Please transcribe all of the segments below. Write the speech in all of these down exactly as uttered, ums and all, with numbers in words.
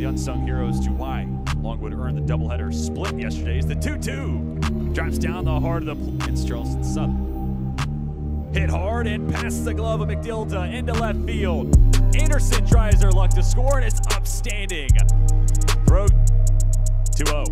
the unsung heroes to why Longwood earned the doubleheader split yesterday is the two two. Drops down the heart of the against Charleston Southern. Hit hard and passes the glove of McDilda into left field. Anderson tries their luck to score, and it's upstanding. Throw two oh.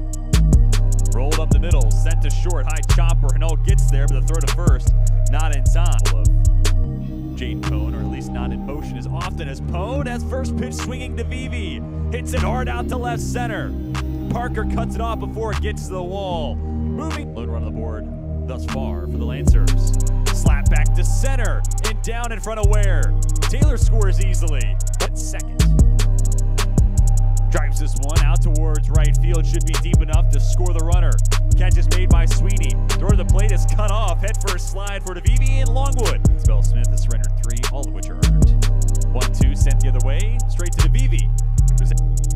Rolled up the middle, sent to short, high chopper. Hanault gets there, but the throw to first, not in time. Jade Pone, or at least not in motion as often as Pone, as first pitch swinging to DeVivi. Hits it hard out to left center. Parker cuts it off before it gets to the wall. Moving, load run on the board thus far for the Lancers. Slap back to center and down in front of Ware. Taylor scores easily, but second. Drives this one out towards right field, should be deep enough to score the runner. Catch is made by Sweeney. Throw to the plate is cut off, head for a slide for DeVivi and Longwood. Spell Smith has surrendered three, all of which are earned. one two sent the other way, straight to DeVivi.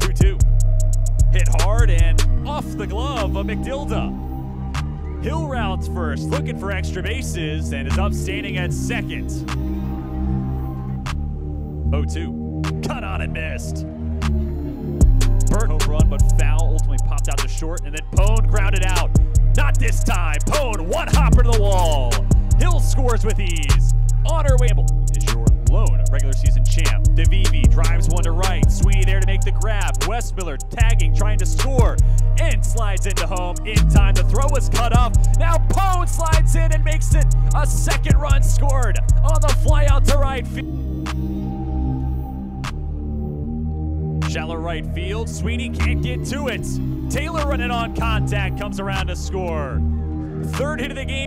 two two. Hit hard and off the glove of McDilda. Hill rounds first, looking for extra bases, and is upstanding at second. oh two. Cut on and missed. Burt home run, but foul ultimately popped out to short, and then Pone grounded out. Not this time. Pone, one hopper to the wall. Hill scores with ease. Honor Wamble is your lone regular season champ. DeVivi drives one to right. Sweeney there to make the grab. West Miller tagging, trying to score, and slides into home in time. The throw was cut off. Now Pone slides in and makes it a second run scored on the fly out to right field. Shallow right field, Sweeney can't get to it. Taylor running on contact, comes around to score. Third hit of the game.